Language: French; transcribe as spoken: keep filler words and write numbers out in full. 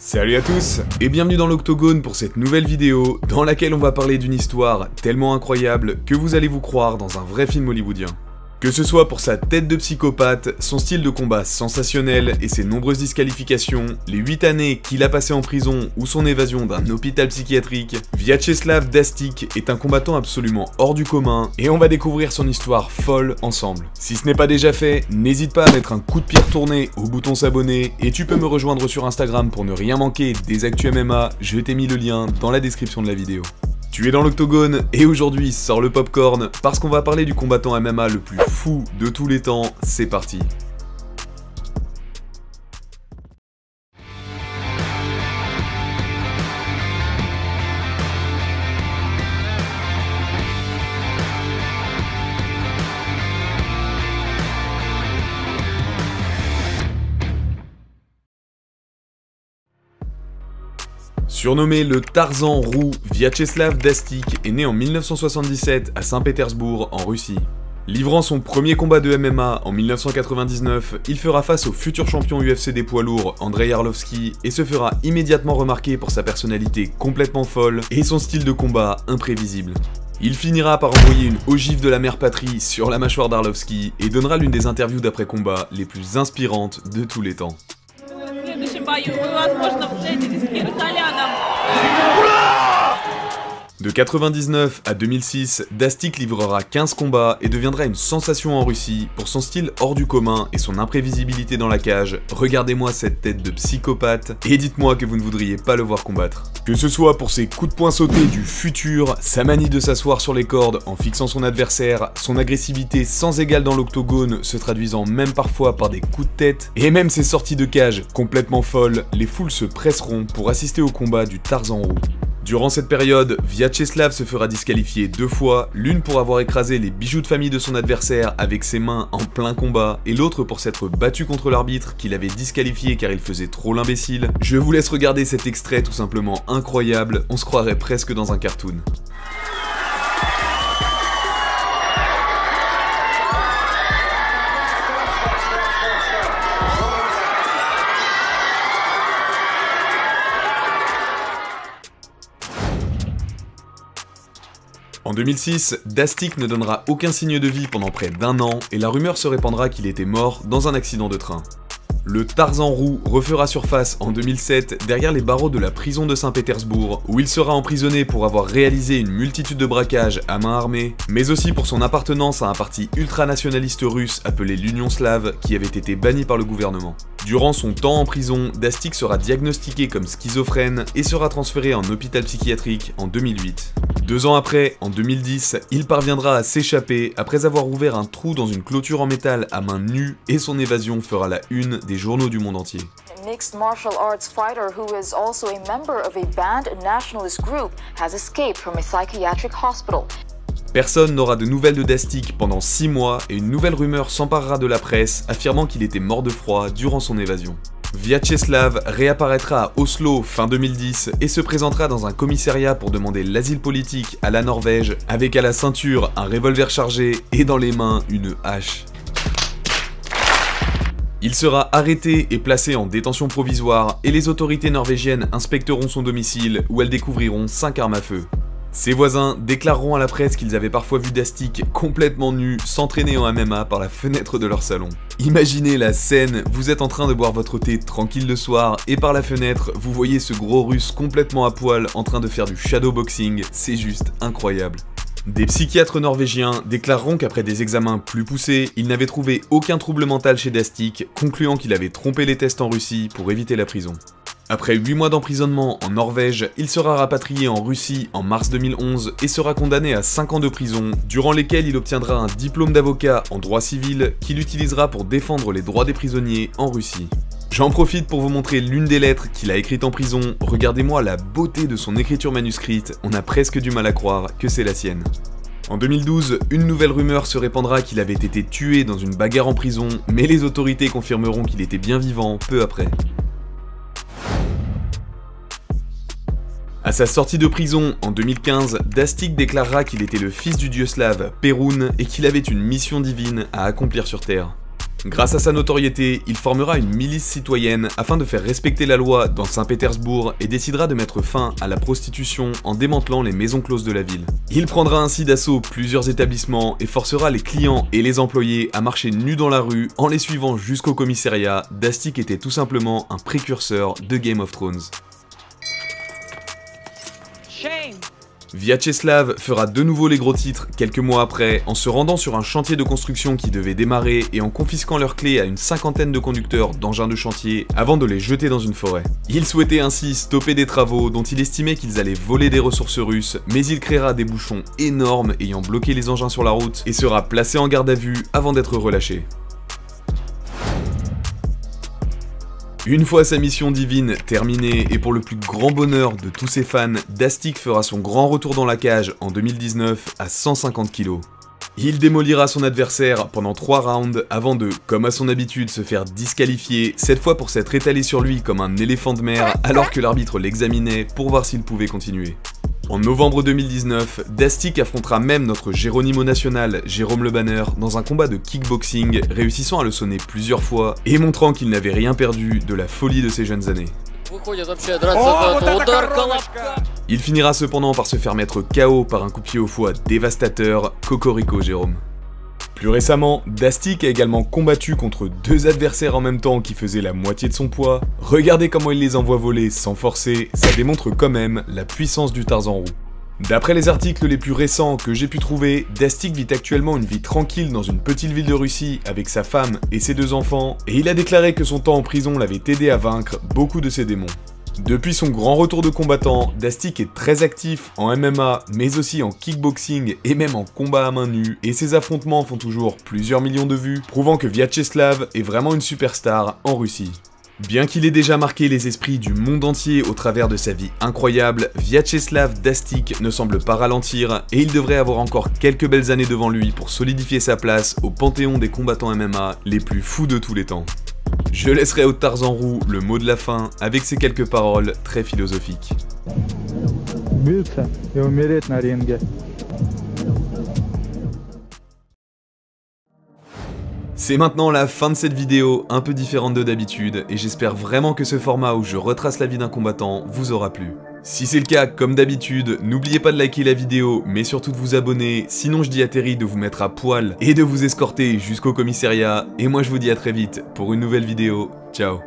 Salut à tous et bienvenue dans l'Octogone pour cette nouvelle vidéo dans laquelle on va parler d'une histoire tellement incroyable que vous allez vous croire dans un vrai film hollywoodien. Que ce soit pour sa tête de psychopathe, son style de combat sensationnel et ses nombreuses disqualifications, les huit années qu'il a passées en prison ou son évasion d'un hôpital psychiatrique, Vyacheslav Datsyk est un combattant absolument hors du commun et on va découvrir son histoire folle ensemble. Si ce n'est pas déjà fait, n'hésite pas à mettre un coup de pierre tourné au bouton s'abonner et tu peux me rejoindre sur Instagram pour ne rien manquer des actus M M A, je t'ai mis le lien dans la description de la vidéo. Tu es dans l'Octogone et aujourd'hui sors le popcorn parce qu'on va parler du combattant M M A le plus fou de tous les temps, c'est parti. Surnommé le Tarzan roux, Vyacheslav Datsyk est né en mille neuf cent soixante-dix-sept à Saint-Pétersbourg, en Russie. Livrant son premier combat de M M A en mille neuf cent quatre-vingt-dix-neuf, il fera face au futur champion U F C des poids lourds, Andrei Arlovski, et se fera immédiatement remarquer pour sa personnalité complètement folle et son style de combat imprévisible. Il finira par envoyer une ogive de la mère patrie sur la mâchoire d'Arlovski et donnera l'une des interviews d'après-combat les plus inspirantes de tous les temps. De quatre-vingt-dix-neuf à deux mille six, Datsyk livrera quinze combats et deviendra une sensation en Russie pour son style hors du commun et son imprévisibilité dans la cage. Regardez-moi cette tête de psychopathe et dites-moi que vous ne voudriez pas le voir combattre. Que ce soit pour ses coups de poing sautés du futur, sa manie de s'asseoir sur les cordes en fixant son adversaire, son agressivité sans égale dans l'octogone se traduisant même parfois par des coups de tête et même ses sorties de cage complètement folles, les foules se presseront pour assister au combat du Tarzan roux. Durant cette période, Vyacheslav se fera disqualifier deux fois, l'une pour avoir écrasé les bijoux de famille de son adversaire avec ses mains en plein combat, et l'autre pour s'être battu contre l'arbitre qui l'avait disqualifié car il faisait trop l'imbécile. Je vous laisse regarder cet extrait tout simplement incroyable, on se croirait presque dans un cartoon. En deux mille six, Datsyk ne donnera aucun signe de vie pendant près d'un an et la rumeur se répandra qu'il était mort dans un accident de train. Le Tarzan roux refera surface en deux mille sept derrière les barreaux de la prison de Saint-Pétersbourg où il sera emprisonné pour avoir réalisé une multitude de braquages à main armée, mais aussi pour son appartenance à un parti ultranationaliste russe appelé l'Union slave qui avait été banni par le gouvernement. Durant son temps en prison, Datsyk sera diagnostiqué comme schizophrène et sera transféré en hôpital psychiatrique en deux mille huit. Deux ans après, en deux mille dix, il parviendra à s'échapper après avoir ouvert un trou dans une clôture en métal à main nue et son évasion fera la une des journaux du monde entier. Mixed martial arts fighter who is also a member of a banned nationalist group has escaped from a psychiatric hospital. Personne n'aura de nouvelles de Datsyk pendant six mois et une nouvelle rumeur s'emparera de la presse affirmant qu'il était mort de froid durant son évasion. Vyacheslav réapparaîtra à Oslo fin deux mille dix et se présentera dans un commissariat pour demander l'asile politique à la Norvège avec à la ceinture un revolver chargé et dans les mains une hache. Il sera arrêté et placé en détention provisoire et les autorités norvégiennes inspecteront son domicile où elles découvriront cinq armes à feu. Ses voisins déclareront à la presse qu'ils avaient parfois vu Datsyk complètement nu s'entraîner en M M A par la fenêtre de leur salon. Imaginez la scène, vous êtes en train de boire votre thé tranquille le soir et par la fenêtre, vous voyez ce gros russe complètement à poil en train de faire du shadowboxing, c'est juste incroyable. Des psychiatres norvégiens déclareront qu'après des examens plus poussés, ils n'avaient trouvé aucun trouble mental chez Datsyk, concluant qu'il avait trompé les tests en Russie pour éviter la prison. Après huit mois d'emprisonnement en Norvège, il sera rapatrié en Russie en mars deux mille onze et sera condamné à cinq ans de prison, durant lesquels il obtiendra un diplôme d'avocat en droit civil qu'il utilisera pour défendre les droits des prisonniers en Russie. J'en profite pour vous montrer l'une des lettres qu'il a écrites en prison, regardez-moi la beauté de son écriture manuscrite, on a presque du mal à croire que c'est la sienne. En deux mille douze, une nouvelle rumeur se répandra qu'il avait été tué dans une bagarre en prison, mais les autorités confirmeront qu'il était bien vivant peu après. À sa sortie de prison en deux mille quinze, Datsyk déclarera qu'il était le fils du dieu slave Péroun et qu'il avait une mission divine à accomplir sur Terre. Grâce à sa notoriété, il formera une milice citoyenne afin de faire respecter la loi dans Saint-Pétersbourg et décidera de mettre fin à la prostitution en démantelant les maisons closes de la ville. Il prendra ainsi d'assaut plusieurs établissements et forcera les clients et les employés à marcher nus dans la rue en les suivant jusqu'au commissariat. Datsyk était tout simplement un précurseur de Game of Thrones. Shame. Vyacheslav fera de nouveau les gros titres quelques mois après en se rendant sur un chantier de construction qui devait démarrer et en confisquant leurs clés à une cinquantaine de conducteurs d'engins de chantier avant de les jeter dans une forêt. Il souhaitait ainsi stopper des travaux dont il estimait qu'ils allaient voler des ressources russes, mais il créera des bouchons énormes ayant bloqué les engins sur la route et sera placé en garde à vue avant d'être relâché. Une fois sa mission divine terminée et pour le plus grand bonheur de tous ses fans, Datsyk fera son grand retour dans la cage en deux mille dix-neuf à cent cinquante kilos. Il démolira son adversaire pendant trois rounds avant de, comme à son habitude, se faire disqualifier, cette fois pour s'être étalé sur lui comme un éléphant de mer alors que l'arbitre l'examinait pour voir s'il pouvait continuer. En novembre deux mille dix-neuf, Datsyk affrontera même notre Géronimo national, Jérôme Le Banner, dans un combat de kickboxing, réussissant à le sonner plusieurs fois et montrant qu'il n'avait rien perdu de la folie de ses jeunes années. Il finira cependant par se faire mettre K O par un coup de pied au foie dévastateur, cocorico Jérôme. Plus récemment, Datsyk a également combattu contre deux adversaires en même temps qui faisaient la moitié de son poids. Regardez comment il les envoie voler sans forcer, ça démontre quand même la puissance du Tarzan roux. D'après les articles les plus récents que j'ai pu trouver, Datsyk vit actuellement une vie tranquille dans une petite ville de Russie avec sa femme et ses deux enfants, et il a déclaré que son temps en prison l'avait aidé à vaincre beaucoup de ses démons. Depuis son grand retour de combattant, Datsyk est très actif en M M A, mais aussi en kickboxing et même en combat à main nue, et ses affrontements font toujours plusieurs millions de vues, prouvant que Vyacheslav est vraiment une superstar en Russie. Bien qu'il ait déjà marqué les esprits du monde entier au travers de sa vie incroyable, Vyacheslav Datsyk ne semble pas ralentir et il devrait avoir encore quelques belles années devant lui pour solidifier sa place au panthéon des combattants M M A les plus fous de tous les temps. Je laisserai au Tarzan roux le mot de la fin avec ces quelques paroles très philosophiques. C'est maintenant la fin de cette vidéo, un peu différente de d'habitude, et j'espère vraiment que ce format où je retrace la vie d'un combattant vous aura plu. Si c'est le cas, comme d'habitude, n'oubliez pas de liker la vidéo, mais surtout de vous abonner, sinon je dis à Terry de vous mettre à poil et de vous escorter jusqu'au commissariat, et moi je vous dis à très vite pour une nouvelle vidéo, ciao.